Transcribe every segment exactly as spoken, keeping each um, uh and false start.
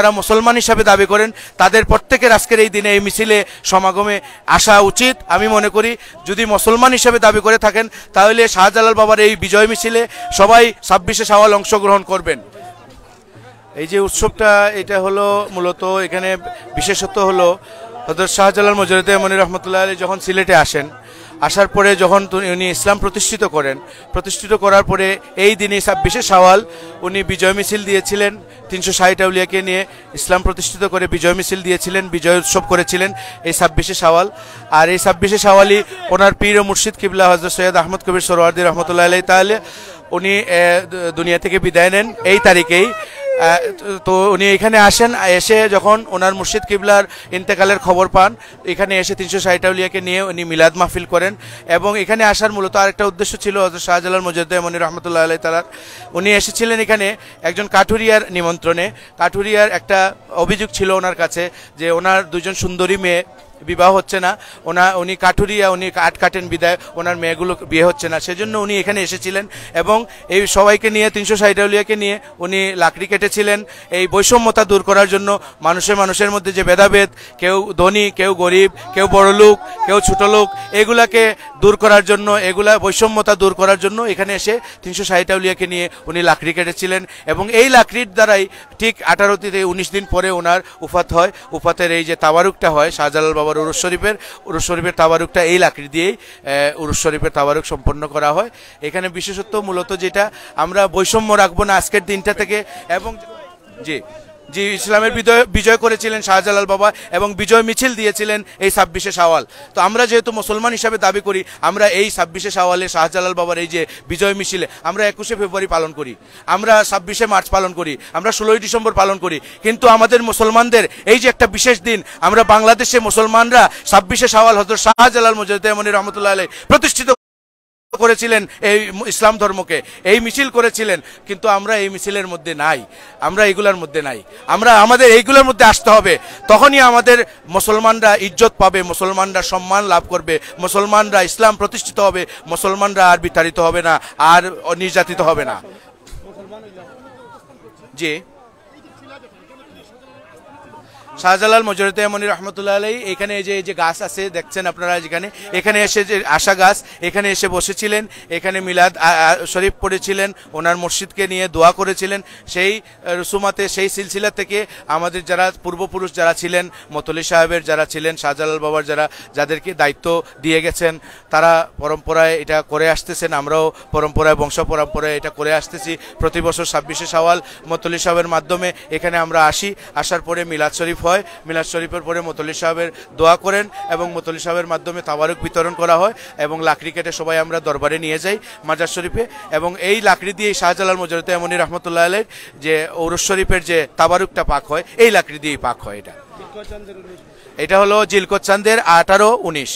যারা মুসলমান হিসাবে দাবি করেন তাদের প্রত্যেকের আজকের এই দিনে এই মিছিলে সমাগমে আসা উচিত। আমি মনে করি যদি মুসলমান হিসাবে দাবি করে থাকেন তাহলে শাহজালাল বাবার এই বিজয় মিছিলে সবাই ছাব্বিশে শাওয়াল অংশগ্রহণ করবেন। এই যে উৎসবটা এটা হলো মূলত এখানে বিশেষত হলো হযরত শাহজালাল মুজাদ্দেদ মনি রহমতুল্লাহ আলাইহি যখন সিলেটে আসেন, আসার পরে যখন উনি ইসলাম প্রতিষ্ঠিত করেন, প্রতিষ্ঠিত করার পরে এই দিনে ছাব্বিশে শাওয়াল উনি বিজয় মিছিল দিয়েছিলেন, তিনশো ষাট আউলিয়াকে নিয়ে ইসলাম প্রতিষ্ঠিত করে বিজয় মিছিল দিয়েছিলেন, বিজয় উৎসব করেছিলেন এই ছাব্বিশে শাওয়াল। আর এই ছাব্বিশে শাওয়ালই ওনার পীর ও মুর্শিদ কিবলা হজরত সৈয়দ আহমদ কবির সরওয়ার্দী রহমতুল্লাহ আলাইহি তাআলা উনি দুনিয়া থেকে বিদায় নেন এই তারিখেই। তো উনি এখানে আসেন, এসে যখন ওনার মুর্শিদ কিবলার ইন্তেকালের খবর পান এখানে এসে তিনশো ষাট আউলিয়াকে নিয়ে উনি মিলাদ মাহফিল করেন। এবং এখানে আসার মূলত আরেকটা উদ্দেশ্য ছিল হযরত শাহজালাল মুজাদ্দেদ মনি রহমতুল্লাহ আলাইহি তাআলা উনি এসেছিলেন এখানে একজন কাঠুরিয়ার নিমন্ত্রণে। কাঠুরিয়ার একটা অভিযোগ ছিল ওনার কাছে যে ওনার দুজন সুন্দরী মেয়ে বিবাহ হচ্ছে না, ওনা উনি কাঠুরিয়া, উনি কাঠ কাটেন বিদায় ওনার মেয়েগুলো বিয়ে হচ্ছে না, সেজন্য উনি এখানে এসেছিলেন। এবং এই সবাইকে নিয়ে তিনশো ষাট আউলিয়াকে নিয়ে উনি লাকড়ি কেটেছিলেন এই বৈষম্যতা দূর করার জন্য, মানুষের মানুষের মধ্যে যে ভেদাভেদ, কেউ ধনী কেউ গরিব কেউ বড়লোক কেউ ছোটলোক, এগুলাকে দূর করার জন্য, এগুলা বৈষম্যতা দূর করার জন্য এখানে এসে তিনশো ষাট আউলিয়াকে নিয়ে উনি লাকড়ি কেটেছিলেন। এবং এই লাকড়ির দ্বারাই ঠিক আঠারো থেকে উনিশ দিন পরে ওনার উফাত হয়। উফাতের এই যে তাবারুকটা হয় শাহজালাল বাবা উরুস শরীফের, উরুস শরীফের তাবারুকটা এই লাকড়ি দিয়েই উরুস শরীফের তাবারুক সম্পন্ন করা হয়। এখানে বিশেষত মূলত যেটা আমরা বৈষম্য রাখবো না আজকের দিনটা থেকে, এবং জি জি ইসলামের বিজয় বিজয় করেছিলেন শাহজালাল বাবা এবং বিজয় মিছিল দিয়েছিলেন এই ছাব্বিশে শাওয়াল। তো আমরা যেহেতু মুসলমান হিসাবে দাবি করি, আমরা এই ছাব্বিশে শাওয়ালে শাহজালাল বাবার এই যে বিজয় মিছিলে আমরা একুশে ফেব্রুয়ারি পালন করি, আমরা ছাব্বিশে মার্চ পালন করি, আমরা ষোলোই ডিসেম্বর পালন করি, কিন্তু আমাদের মুসলমানদের এই যে একটা বিশেষ দিন, আমরা বাংলাদেশে মুসলমানরা ছাব্বিশে শাওয়াল হযরত শাহজালাল মুজাদ্দেদ মনি রহমতুল্লাহ আলাইহি প্রতিষ্ঠিত করেছিলেন এই ইসলাম ধর্মকে, এই মিছিল করেছিলেন, কিন্তু আমরা এই মিছিলের মধ্যে নাই, আমরা এইগুলোর মধ্যে নাই, আমরা আমাদের এইগুলোর মধ্যে আসতে হবে। তখনই আমাদের মুসলমানরা ইজ্জত পাবে, মুসলমানরা সম্মান লাভ করবে, মুসলমানরা ইসলাম প্রতিষ্ঠিত হবে, মুসলমানরা আর বিতাড়িত হবে না, আর নির্যাতিত হবে না। জি শাহজালাল মুজাদ্দেদ মনি রহমতুল্লাহ আলাইহি এখানে যে যে গাছ আছে দেখছেন আপনারা, যেখানে এখানে এসে যে আশা গাছ, এখানে এসে বসেছিলেন, এখানে মিলাদ শরীফ পড়েছিলেন, ওনার মুর্শিদকে নিয়ে দোয়া করেছিলেন। সেই রুসুমাতে সেই সিলসিলা থেকে আমাদের যারা পূর্বপুরুষ যারা ছিলেন, মতলি সাহেবের যারা ছিলেন, শাহজালাল বাবার যারা যাদেরকে দায়িত্ব দিয়ে গেছেন, তারা পরম্পরায় এটা করে আসতেছেন, আমরাও পরম্পরায় বংশ পরম্পরায় এটা করে আসতেছি। প্রতি বছর ছাব্বিশে শাওয়াল মতলি সাহেবের মাধ্যমে এখানে আমরা আসি, আসার পরে মিলাদ শরীফ হয়, মিলাদ শরীফের পরে মতলি সাহেবের দোয়া করেন এবং মতলি সাহেবের মাধ্যমে তাবারুক বিতরণ করা হয় এবং লাকড়ি কেটে সবাই আমরা দরবারে নিয়ে যাই মাজার শরীফে। এবং এই লাকড়ি দিয়ে শাহজালাল মুজাদ্দেদ মনি রহমতুল্লাহ আলাইহির যে উরুস শরীফের যে তাবারুকটা পাক হয় এই লাকড়ি দিয়েই পাক হয়। এটা এটা হলো জিলকদ চাঁদের আঠারো উনিশ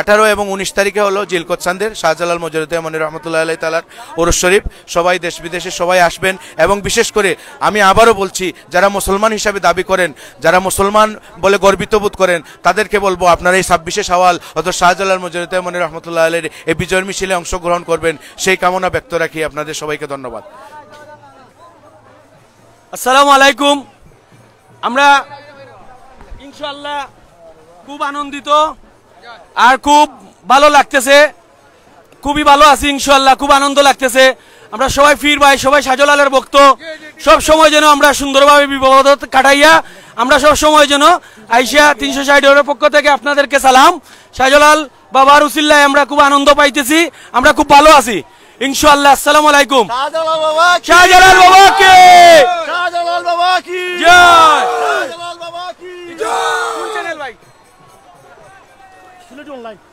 আঠারো এবং উনিশ তারিখে হলো জিলকদ চাঁদের শাহজালাল মুজাদ্দেদ মনি রহমতুল্লাহ আলাইহি তাআলার উরুস শরীফ। সবাই দেশ বিদেশে সবাই আসবেন, এবং বিশেষ করে আমি আবারও বলছি যারা মুসলমান হিসাবে দাবি করেন, যারা মুসলমান বলে গর্বিত বোধ করেন, তাদেরকে বলবো আপনারা এই ছাব্বিশে শাওয়াল হযরত শাহজালাল মুজাদ্দেদ মনি রহমতুল্লাহ আলাইহির এই বিজয় মিছিলে অংশগ্রহণ করবেন, সেই কামনা ব্যক্ত রাখি। আপনাদের সবাইকে ধন্যবাদ। আসসালামু আলাইকুম। আমরা ইনশাআল্লাহ খুব আনন্দিত আর খুব ভালো লাগতেছে, খুবই ভালো আছি ইনশাআল্লাহ, খুব আনন্দ লাগতেছে। আমরা সবাই ফির ভাই, সবাই শাহজালালের ভক্ত, সব সময় যেন আমরা সুন্দরভাবে বিপদ কাটাইয়া আমরা সব সময় যেন আইসা তিনশো ষাটের পক্ষ থেকে আপনাদেরকে সালাম। শাহজালাল বাবার উসিল্লায় আমরা খুব আনন্দ পাইতেছি, আমরা খুব ভালো আছি ইনশাআল্লাহ। আসসালামু আলাইকুম। শাহজালাল বাবা কি, শাহজালাল বাবা কি, শাহজালাল বাবা কি জয়, শাহজালাল বাবা কি জয়। কোন চ্যানেল ভাই? সিলেট অনলাইন।